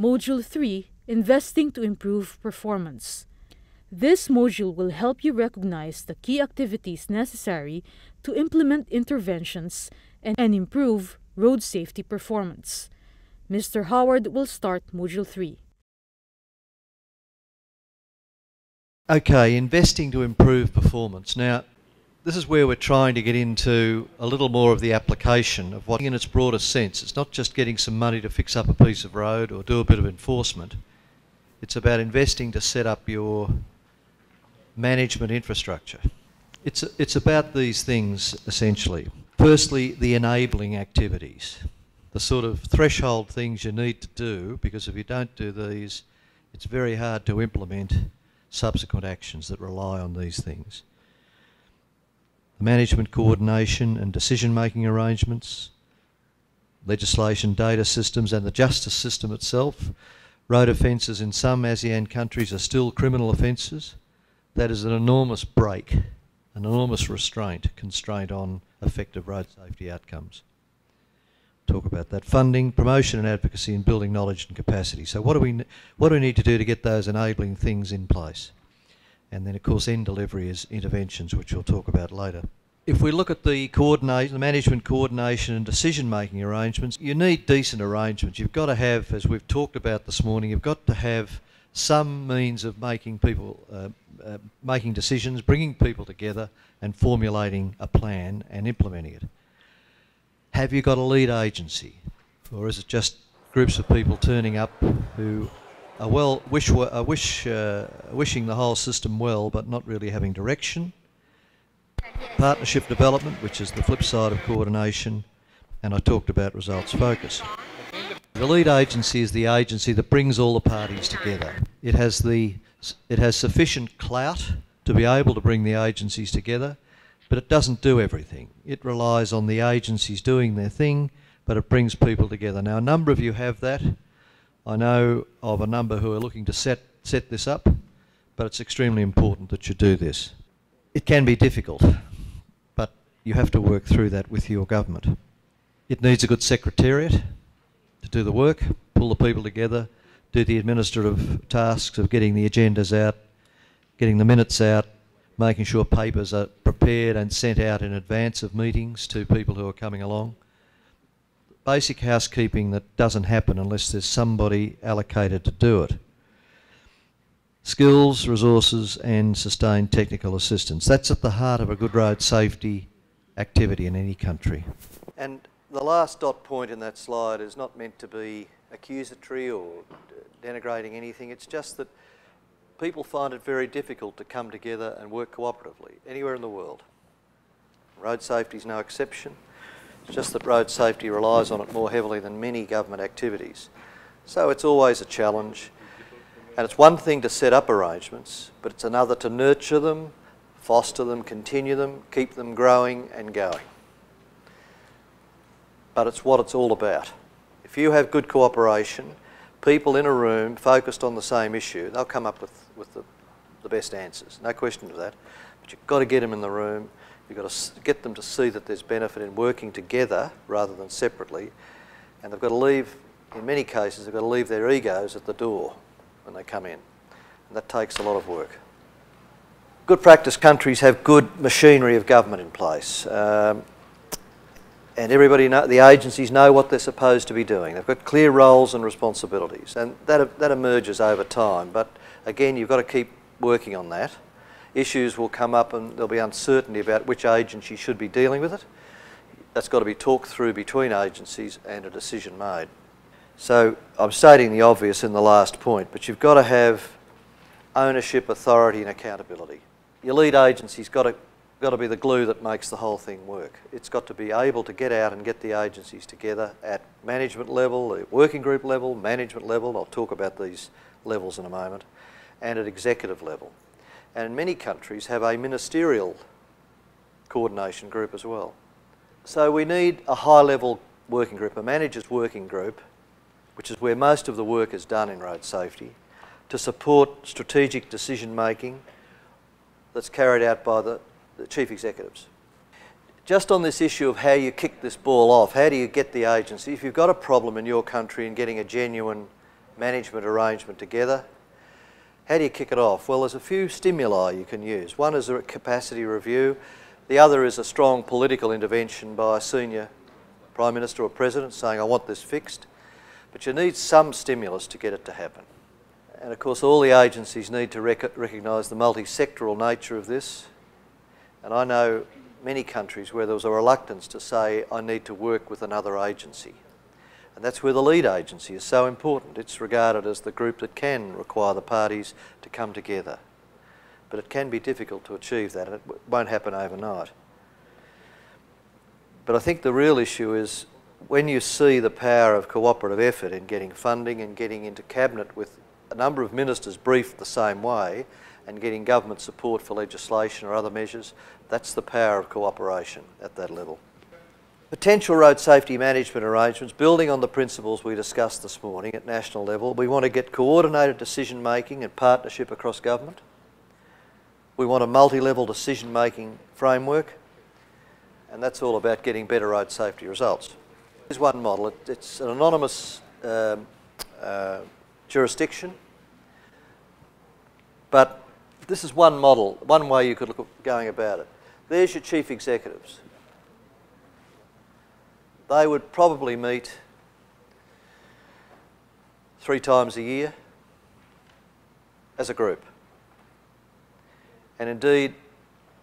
Module 3, Investing to Improve Performance. This module will help you recognize the key activities necessary to implement interventions and improve road safety performance. Mr. Howard will start Module 3. Okay, investing to improve performance. Now, this is where we're trying to get into a little more of the application of what, in its broader sense, it's not just getting some money to fix up a piece of road or do a bit of enforcement. It's about investing to set up your management infrastructure. It's about these things, essentially. Firstly, the enabling activities, the sort of threshold things you need to do, because if you don't do these, it's very hard to implement subsequent actions that rely on these things. The management coordination and decision-making arrangements, legislation, data systems and the justice system itself. Road offences in some ASEAN countries are still criminal offences. That is an enormous break, an enormous constraint on effective road safety outcomes. Talk about that. Funding, promotion and advocacy, and building knowledge and capacity. So what do we need to do to get those enabling things in place? And then, of course, end delivery is interventions, which we'll talk about later. If we look at the management coordination and decision-making arrangements, you need decent arrangements. You've got to have, as we've talked about this morning, you've got to have some means of making people, making decisions, bringing people together and formulating a plan and implementing it. Have you got a lead agency? Or is it just groups of people turning up who are wishing the whole system well but not really having direction? Partnership development, which is the flip side of coordination, and I talked about results focus. The lead agency is the agency that brings all the parties together. It has sufficient clout to be able to bring the agencies together, but it doesn't do everything. It relies on the agencies doing their thing, but it brings people together. Now, a number of you have that. I know of a number who are looking to set this up, but it's extremely important that you do this. It can be difficult, but you have to work through that with your government. It needs a good secretariat to do the work, pull the people together, do the administrative tasks of getting the agendas out, getting the minutes out, making sure papers are prepared and sent out in advance of meetings to people who are coming along. Basic housekeeping that doesn't happen unless there's somebody allocated to do it. Skills, resources and sustained technical assistance. That's at the heart of a good road safety activity in any country. And the last dot point in that slide is not meant to be accusatory or denigrating anything. It's just that people find it very difficult to come together and work cooperatively anywhere in the world. Road safety is no exception. It's just that road safety relies on it more heavily than many government activities. So it's always a challenge. And it's one thing to set up arrangements, but it's another to nurture them, foster them, continue them, keep them growing and going. But it's what it's all about. If you have good cooperation, people in a room focused on the same issue, they'll come up with the best answers, no question of that. But you've got to get them in the room, you've got to get them to see that there's benefit in working together rather than separately, and they've got to leave, in many cases, they've got to leave their egos at the door when they come in, and that takes a lot of work. Good practice countries have good machinery of government in place, and everybody, the agencies know what they're supposed to be doing. They've got clear roles and responsibilities, and that emerges over time. But again, you've got to keep working on that. Issues will come up, and there'll be uncertainty about which agency should be dealing with it. That's got to be talked through between agencies and a decision made. So I'm stating the obvious in the last point, but you've got to have ownership, authority and accountability. Your lead agency's got to be the glue that makes the whole thing work. It's got to be able to get out and get the agencies together at management level, at working group level, management level, I'll talk about these levels in a moment, and at executive level. And many countries have a ministerial coordination group as well. So we need a high-level working group, a manager's working group, which is where most of the work is done in road safety, to support strategic decision-making that's carried out by the chief executives. Just on this issue of how you kick this ball off, how do you get the agency? If you've got a problem in your country in getting a genuine management arrangement together. How do you kick it off? Well, there's a few stimuli you can use. One is a capacity review. The other is a strong political intervention by a senior Prime Minister or President saying, I want this fixed. But you need some stimulus to get it to happen. And of course, all the agencies need to recognise the multi-sectoral nature of this. And I know many countries where there was a reluctance to say, I need to work with another agency. And that's where the lead agency is so important. It's regarded as the group that can require the parties to come together. But it can be difficult to achieve that, and it won't happen overnight. But I think the real issue is when you see the power of cooperative effort in getting funding and getting into cabinet with a number of ministers briefed the same way and getting government support for legislation or other measures, that's the power of cooperation at that level. Potential road safety management arrangements, building on the principles we discussed this morning at national level. We want to get coordinated decision making and partnership across government. We want a multi-level decision making framework, and that's all about getting better road safety results. Here's one model. It's an anonymous jurisdiction, but this is one model, one way you could look at going about it. There's your chief executives. They would probably meet 3 times a year as a group. And indeed,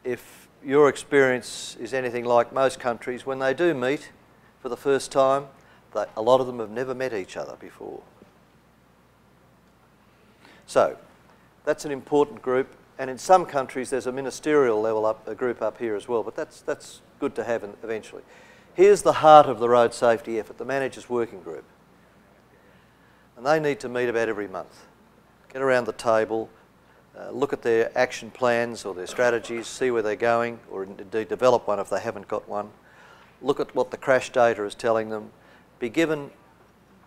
if your experience is anything like most countries, when they do meet for the first time, a lot of them have never met each other before. So that's an important group, and in some countries there's a ministerial level up, a group up here as well, but that's good to have eventually. Here's the heart of the road safety effort, the managers working group. And they need to meet about every month. Get around the table, look at their action plans or their strategies, see where they're going, or indeed develop one if they haven't got one. Look at what the crash data is telling them. Be given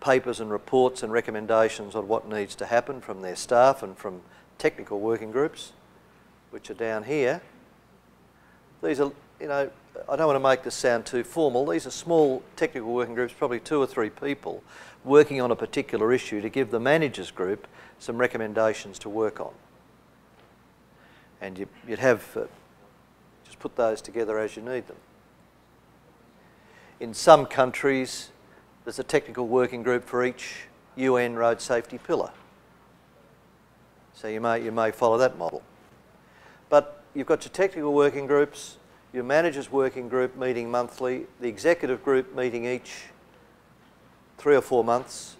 papers and reports and recommendations on what needs to happen from their staff and from technical working groups, which are down here. These are, you know, I don't want to make this sound too formal. These are small technical working groups, probably 2 or 3 people, working on a particular issue to give the managers group some recommendations to work on. And you'd have, just put those together as you need them. In some countries, there's a technical working group for each UN road safety pillar. So you may follow that model. But you've got your technical working groups, your managers working group meeting monthly, the executive group meeting each 3 or 4 months.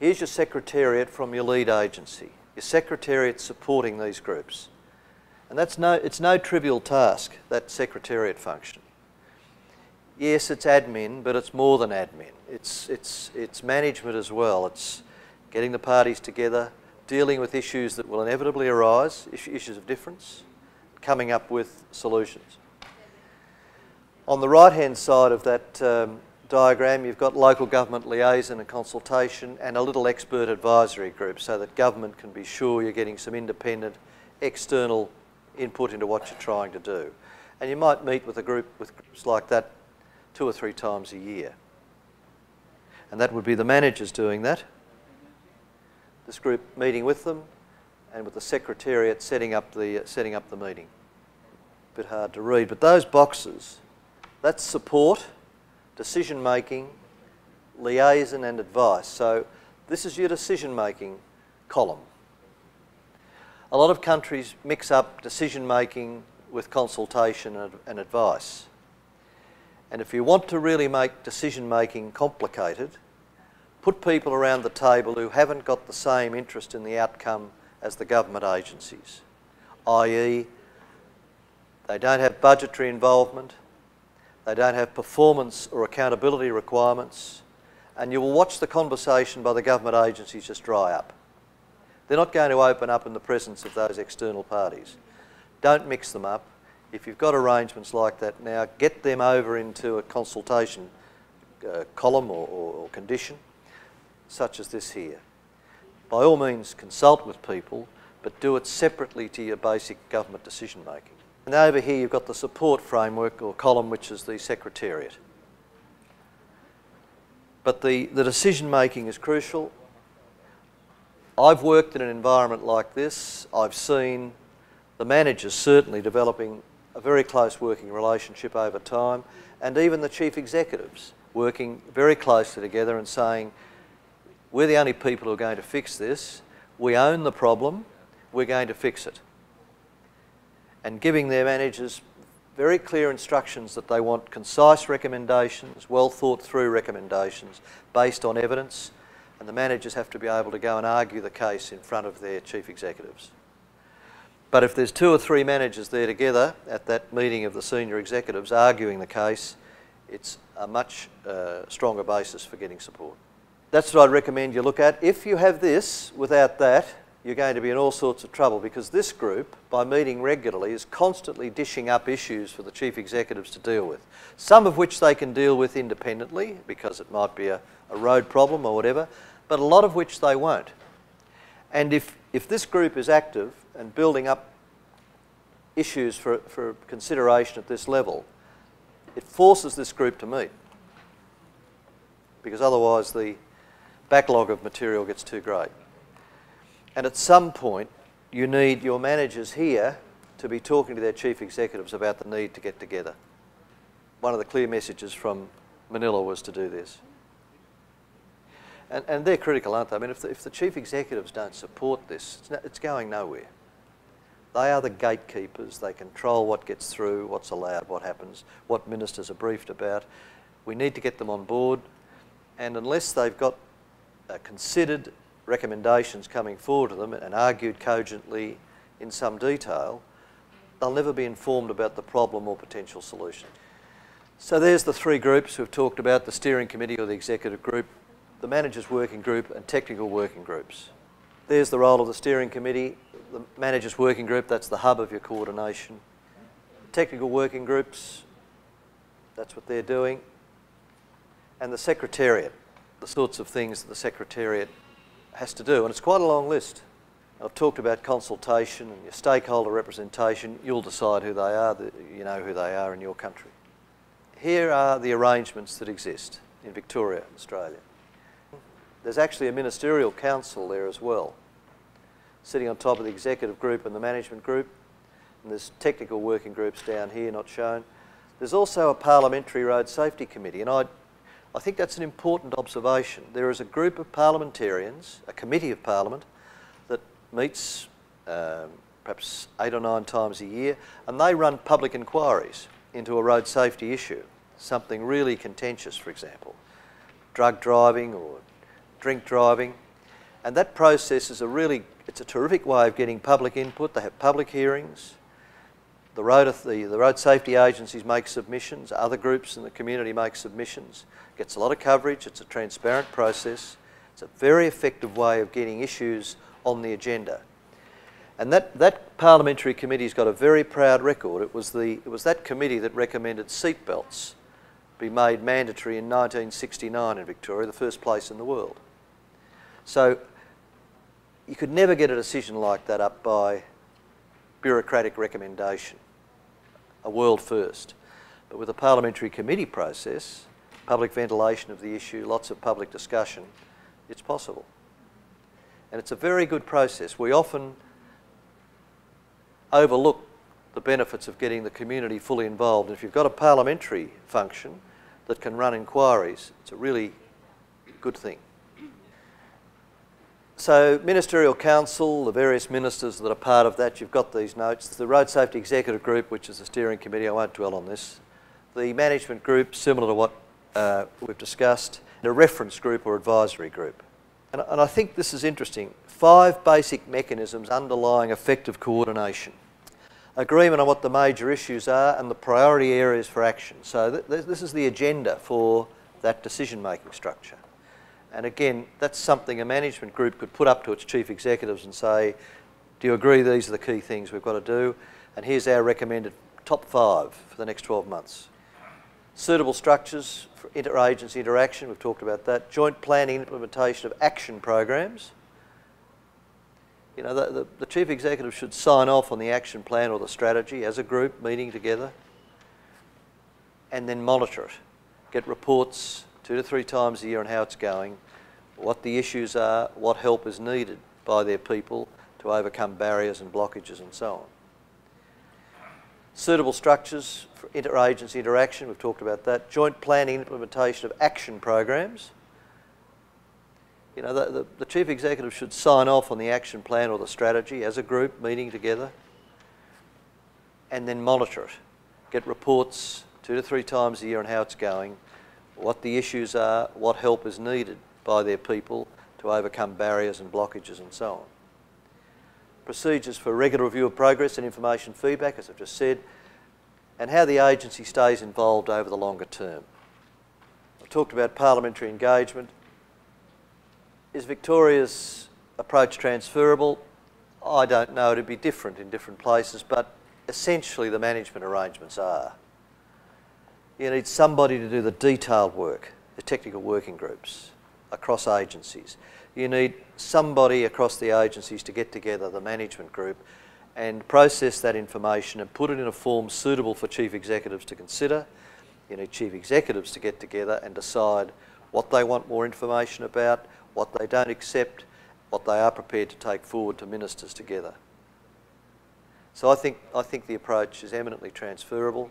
Here's your secretariat from your lead agency. Your secretariat supporting these groups. And it's no trivial task, that secretariat function. Yes, it's admin, but it's more than admin. It's management as well. It's getting the parties together, dealing with issues that will inevitably arise, issues of difference, coming up with solutions. On the right-hand side of that diagram, you've got local government liaison and consultation and a little expert advisory group so that government can be sure you're getting some independent external input into what you're trying to do. And you might meet with a group with groups like that 2 or 3 times a year. And that would be the managers doing that. This group meeting with them and with the secretariat setting up the meeting. A bit hard to read, but those boxes, that's support, decision making, liaison and advice. So this is your decision making column. A lot of countries mix up decision making with consultation and advice. And if you want to really make decision-making complicated, put people around the table who haven't got the same interest in the outcome as the government agencies, i.e. they don't have budgetary involvement, they don't have performance or accountability requirements, and you will watch the conversation by the government agencies just dry up. They're not going to open up in the presence of those external parties. Don't mix them up. If you've got arrangements like that now, get them over into a consultation column or condition, such as this here. By all means, consult with people, but do it separately to your basic government decision making. And over here you've got the support framework or column, which is the secretariat. But the decision making is crucial, I've worked in an environment like this. I've seen the managers certainly developing a very close working relationship over time, and even the chief executives working very closely together and saying, we're the only people who are going to fix this, we own the problem, we're going to fix it. And giving their managers very clear instructions that they want concise recommendations, well thought through recommendations based on evidence, and the managers have to be able to go and argue the case in front of their chief executives. But if there's 2 or 3 managers there together at that meeting of the senior executives arguing the case, it's a much stronger basis for getting support. That's what I'd recommend you look at. If you have this without that, you're going to be in all sorts of trouble, because this group, by meeting regularly, is constantly dishing up issues for the chief executives to deal with, some of which they can deal with independently because it might be a road problem or whatever, but a lot of which they won't. And if this group is active and building up issues for consideration at this level, it forces this group to meet, because otherwise the backlog of material gets too great. And at some point, you need your managers here to be talking to their chief executives about the need to get together. One of the clear messages from Manila was to do this. And they're critical, aren't they? I mean, if the chief executives don't support this, it's going nowhere. They are the gatekeepers. They control what gets through, what's allowed, what happens, what ministers are briefed about. We need to get them on board. And unless they've got considered recommendations coming forward to them and argued cogently in some detail, they'll never be informed about the problem or potential solution. So there's the 3 groups we've talked about: the steering committee or the executive group, the managers working group, and technical working groups. There's the role of the steering committee, the managers working group, that's the hub of your coordination. Technical working groups, that's what they're doing. And the secretariat, the sorts of things that the secretariat has to do, and it's quite a long list. I've talked about consultation and your stakeholder representation. You'll decide who they are, you know who they are in your country. Here are the arrangements that exist in Victoria, Australia. There's actually a ministerial council there as well, sitting on top of the executive group and the management group, and there's technical working groups down here not shown. There's also a parliamentary road safety committee, and I think that's an important observation. There is a group of parliamentarians, a committee of parliament, that meets perhaps 8 or 9 times a year, and they run public inquiries into a road safety issue, something really contentious, for example, drug driving or drink driving. And that process is it's a terrific way of getting public input. They have public hearings. The road safety agencies make submissions, other groups in the community make submissions. It gets a lot of coverage, it's a transparent process, it's a very effective way of getting issues on the agenda. And that parliamentary committee's got a very proud record. It was that committee that recommended seat belts be made mandatory in 1969 in Victoria, the first place in the world. So you could never get a decision like that up by bureaucratic recommendation. A world first. But with a parliamentary committee process, public ventilation of the issue, lots of public discussion, it's possible. And it's a very good process. We often overlook the benefits of getting the community fully involved. And if you've got a parliamentary function that can run inquiries, it's a really good thing. So ministerial council, the various ministers that are part of that, you've got these notes. The road safety executive group, which is the steering committee, I won't dwell on this. The management group, similar to what we've discussed, and a reference group or advisory group. And I think this is interesting. 5 basic mechanisms underlying effective coordination. Agreement on what the major issues are and the priority areas for action. So this is the agenda for that decision-making structure. And again, that's something a management group could put up to its chief executives and say, do you agree these are the key things we've got to do? And here's our recommended top 5 for the next 12 months. Suitable structures for interagency interaction, we've talked about that. Joint planning and implementation of action programs. You know, the chief executive should sign off on the action plan or the strategy as a group meeting together, and then monitor it. Get reports 2 to 3 times a year on how it's going, what the issues are, what help is needed by their people to overcome barriers and blockages and so on. Suitable structures for interagency interaction, we've talked about that. Joint planning and implementation of action programs. You know, the Chief Executive should sign off on the action plan or the strategy as a group meeting together and then monitor it. Get reports 2 to 3 times a year on how it's going, what the issues are, what help is needed by their people to overcome barriers and blockages and so on. Procedures for regular review of progress and information feedback, as I've just said, and how the agency stays involved over the longer term. I've talked about parliamentary engagement. Is Victoria's approach transferable? I don't know, it'd be different in different places, but essentially the management arrangements are. You need somebody to do the detailed work, the technical working groups across agencies. You need somebody across the agencies to get together, the management group, and process that information and put it in a form suitable for Chief Executives to consider. You need Chief Executives to get together and decide what they want more information about, what they don't accept, what they are prepared to take forward to ministers together. So I think the approach is eminently transferable.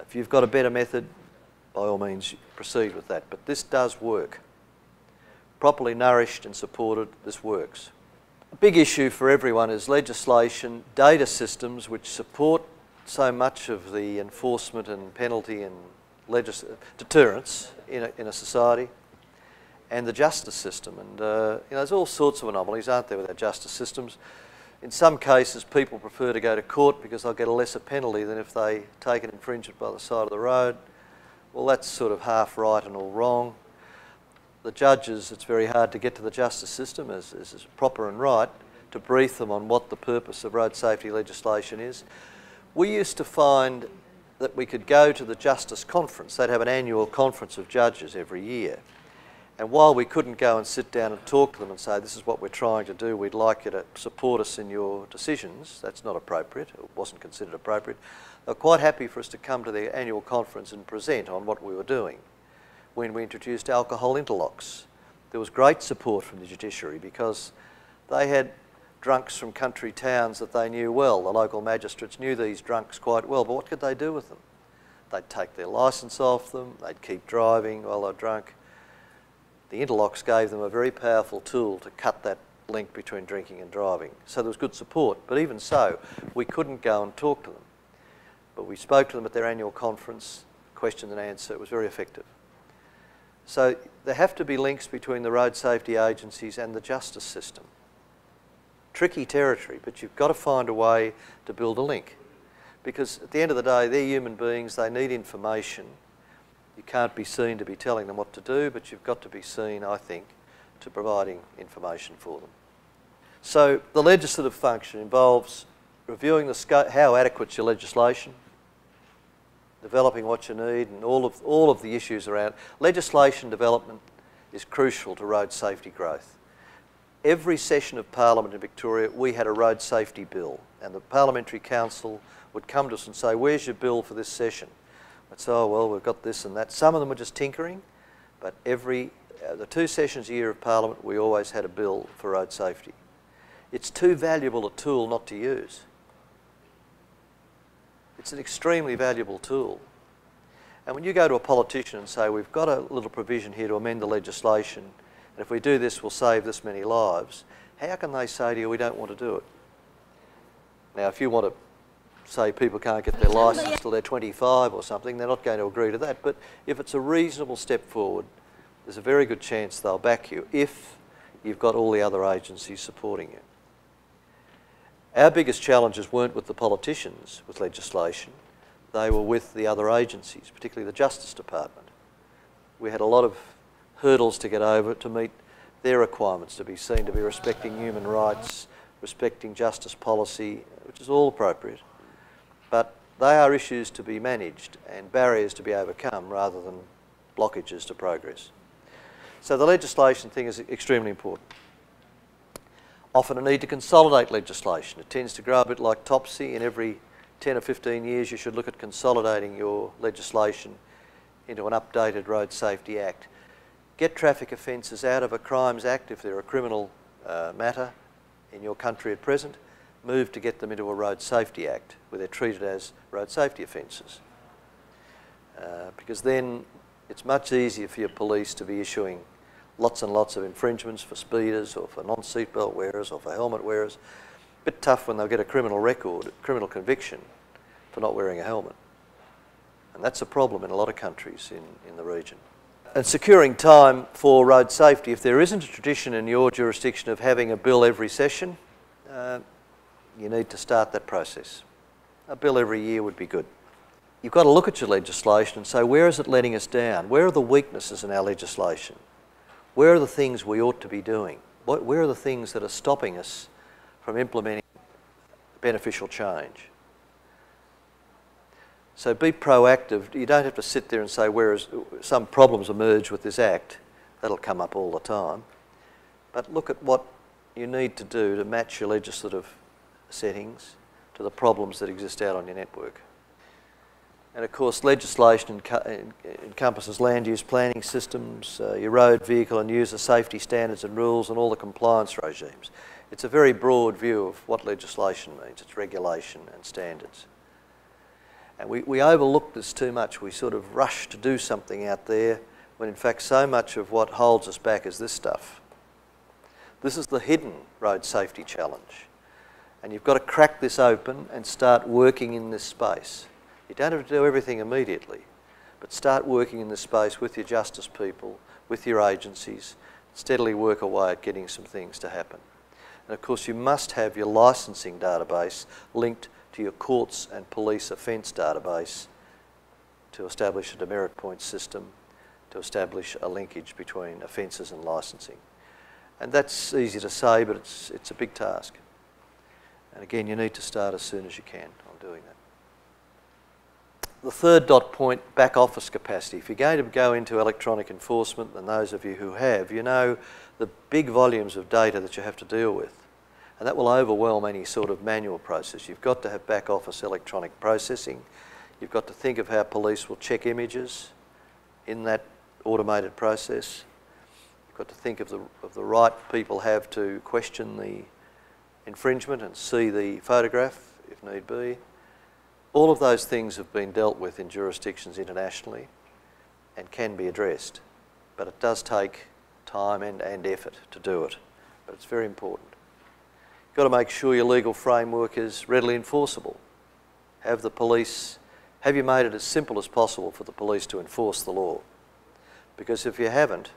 If you've got a better method, by all means proceed with that. But this does work. Properly nourished and supported, this works. A big issue for everyone is legislation, data systems which support so much of the enforcement and penalty and deterrence in a society, and the justice system. And you know, there's all sorts of anomalies, aren't there, with our justice systems. In some cases, people prefer to go to court because they'll get a lesser penalty than if they take an infringement by the side of the road. Well, that's sort of half right and all wrong. The judges, it's very hard to get to the justice system, as is proper and right, to brief them on what the purpose of road safety legislation is. We used to find that we could go to the Justice Conference. They'd have an annual conference of judges every year. And while we couldn't go and sit down and talk to them and say, this is what we're trying to do, we'd like you to support us in your decisions, that's not appropriate, it wasn't considered appropriate, they're quite happy for us to come to their annual conference and present on what we were doing. When we introduced alcohol interlocks, there was great support from the judiciary because they had drunks from country towns that they knew well. The local magistrates knew these drunks quite well, but what could they do with them? They'd take their licence off them, they'd keep driving while they're drunk. The interlocks gave them a very powerful tool to cut that link between drinking and driving. So there was good support, but even so, we couldn't go and talk to them. But we spoke to them at their annual conference, question and answer, it was very effective. So there have to be links between the road safety agencies and the justice system. Tricky territory, but you've got to find a way to build a link. Because at the end of the day, they're human beings, they need information. You can't be seen to be telling them what to do, but you've got to be seen, I think, to providing information for them. So the legislative function involves reviewing the scope, how adequate your legislation, developing what you need, and all of the issues around. Legislation development is crucial to road safety growth. Every session of Parliament in Victoria, we had a road safety bill, and the Parliamentary Council would come to us and say, where's your bill for this session? So, oh, well, we've got this and that. Some of them were just tinkering, but the 2 sessions a year of Parliament, we always had a bill for road safety. It's too valuable a tool not to use. It's an extremely valuable tool. And when you go to a politician and say, we've got a little provision here to amend the legislation, and if we do this, we'll save this many lives, how can they say to you, we don't want to do it? Now, if you want to say people can't get their licence till they're 25 or something, they're not going to agree to that. But if it's a reasonable step forward, there's a very good chance they'll back you if you've got all the other agencies supporting you. Our biggest challenges weren't with the politicians with legislation, they were with the other agencies, particularly the Justice Department. We had a lot of hurdles to get over to meet their requirements to be seen to be respecting human rights, respecting justice policy, which is all appropriate. But they are issues to be managed and barriers to be overcome rather than blockages to progress. So the legislation thing is extremely important. Often a need to consolidate legislation. It tends to grow a bit like topsy. In every 10 or 15 years you should look at consolidating your legislation into an updated Road Safety Act. Get traffic offences out of a Crimes Act if they're a criminal matter in your country at present, moved to get them into a Road Safety Act, where they're treated as road safety offences. Because then it's much easier for your police to be issuing lots and lots of infringements for speeders or for non-seatbelt wearers or for helmet wearers. A bit tough when they'll get a criminal record, criminal conviction for not wearing a helmet. And that's a problem in a lot of countries in the region. And securing time for road safety, if there isn't a tradition in your jurisdiction of having a bill every session, you need to start that process. A bill every year would be good. You've got to look at your legislation and say, where is it letting us down? Where are the weaknesses in our legislation? Where are the things we ought to be doing? Where are the things that are stopping us from implementing beneficial change? So be proactive. You don't have to sit there and say, whereas some problems emerge with this Act, that'll come up all the time. But look at what you need to do to match your legislative settings to the problems that exist out on your network. And of course, legislation encompasses land use planning systems, your road, vehicle and user safety standards and rules, and all the compliance regimes. It's a very broad view of what legislation means. It's regulation and standards. And we overlook this too much. We sort of rush to do something out there when in fact so much of what holds us back is this stuff. This is the hidden road safety challenge. And you've got to crack this open and start working in this space. You don't have to do everything immediately, but start working in this space with your justice people, with your agencies, steadily work away at getting some things to happen. And of course you must have your licensing database linked to your courts and police offence database to establish a demerit point system, to establish a linkage between offences and licensing. And that's easy to say, but it's a big task. And again, you need to start as soon as you can on doing that. The third dot point, back office capacity. If you're going to go into electronic enforcement, and those of you who have, you know the big volumes of data that you have to deal with. And that will overwhelm any sort of manual process. You've got to have back office electronic processing. You've got to think of how police will check images in that automated process. You've got to think of the right people have to question the infringement and see the photograph if need be. All of those things have been dealt with in jurisdictions internationally and can be addressed, but it does take time and effort to do it, but it's very important. You've got to make sure your legal framework is readily enforceable. Have you made it as simple as possible for the police to enforce the law? Because if you haven't,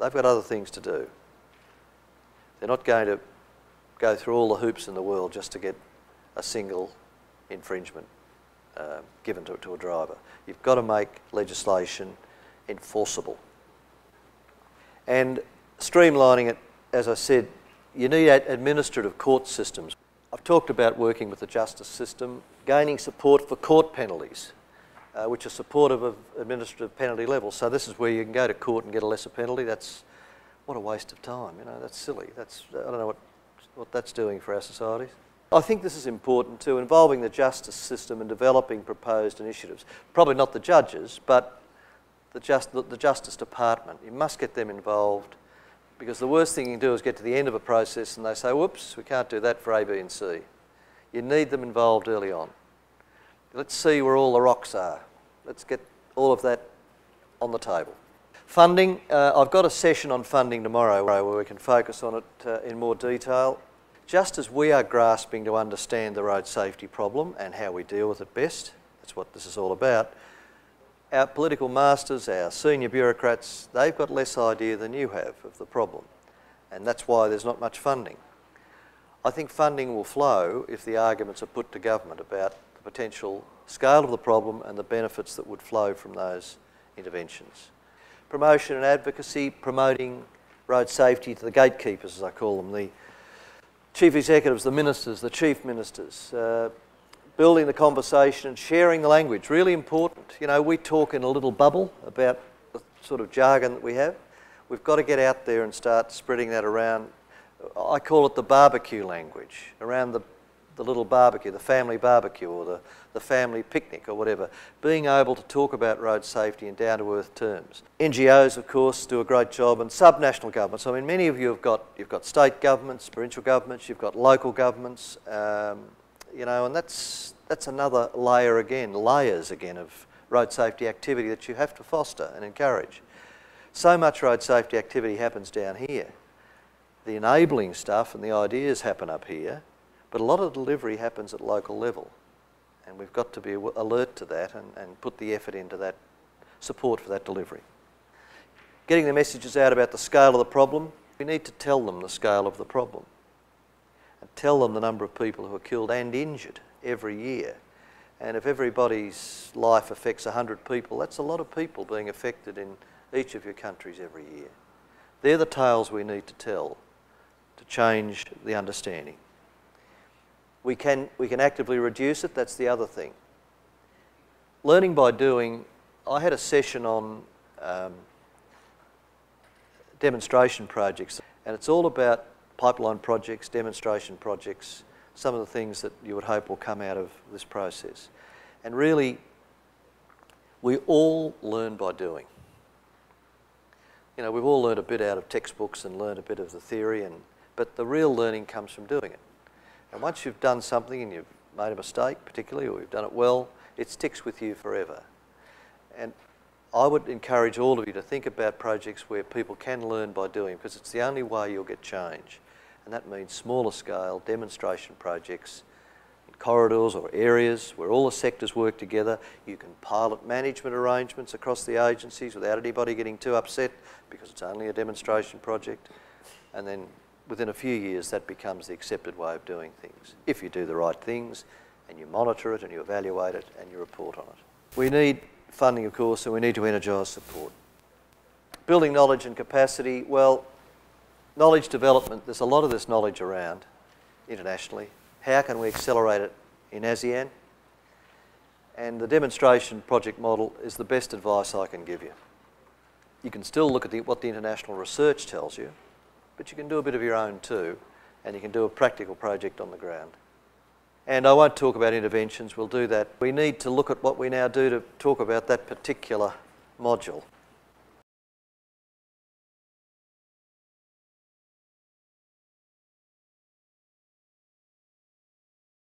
they've got other things to do. They're not going to go through all the hoops in the world just to get a single infringement given to a driver. You've got to make legislation enforceable. And streamlining it, as I said, you need administrative court systems. I've talked about working with the justice system, gaining support for court penalties, which are supportive of administrative penalty levels. So this is where you can go to court and get a lesser penalty. That's, what a waste of time, you know, that's silly. That's, I don't know what that's doing for our societies. I think this is important too, involving the justice system and developing proposed initiatives. Probably not the judges, but the Justice Department. You must get them involved, because the worst thing you can do is get to the end of a process and they say, whoops, we can't do that for A, B and C. You need them involved early on. Let's see where all the rocks are. Let's get all of that on the table. Funding, I've got a session on funding tomorrow where we can focus on it in more detail. Just as we are grasping to understand the road safety problem and how we deal with it best, that's what this is all about, our political masters, our senior bureaucrats, they've got less idea than you have of the problem. And that's why there's not much funding. I think funding will flow if the arguments are put to government about the potential scale of the problem and the benefits that would flow from those interventions. Promotion and advocacy, promoting road safety to the gatekeepers, as I call them, the chief executives, the ministers, the chief ministers, building the conversation and sharing the language, really important. You know, we talk in a little bubble about the sort of jargon that we have. We've got to get out there and start spreading that around. I call it the barbecue language, around the little barbecue, the family barbecue or the, the family picnic or whatever, being able to talk about road safety in down-to-earth terms. NGOs, of course, do a great job, and subnational governments. I mean, many of you have got, you've got state governments, provincial governments, you've got local governments, you know, and that's another layer again, of road safety activity that you have to foster and encourage. So much road safety activity happens down here. The enabling stuff and the ideas happen up here, but a lot of delivery happens at local level. And we've got to be alert to that and put the effort into that support for that delivery. Getting the messages out about the scale of the problem. We need to tell them the scale of the problem and tell them the number of people who are killed and injured every year. And if everybody's life affects 100 people, that's a lot of people being affected in each of your countries every year. They're the tales we need to tell to change the understanding. We can actively reduce it, that's the other thing. Learning by doing. I had a session on demonstration projects, and it's all about pipeline projects, demonstration projects, some of the things that you would hope will come out of this process. And really, we all learn by doing. You know, we've all learned a bit out of textbooks and learned a bit of the theory, but the real learning comes from doing it. And once you've done something and you've made a mistake particularly, or you've done it well, it sticks with you forever. And I would encourage all of you to think about projects where people can learn by doing, because it's the only way you'll get change. And that means smaller scale demonstration projects in corridors or areas where all the sectors work together. You can pilot management arrangements across the agencies without anybody getting too upset because it's only a demonstration project. And then within a few years that becomes the accepted way of doing things. If you do the right things and you monitor it and you evaluate it and you report on it. We need funding, of course, and we need to energise support. Building knowledge and capacity. Well, knowledge development, there's a lot of this knowledge around internationally. How can we accelerate it in ASEAN? And the demonstration project model is the best advice I can give you. You can still look at what the international research tells you, but you can do a bit of your own too, and you can do a practical project on the ground. And I won't talk about interventions, we'll do that. We need to look at what we now do to talk about that particular module.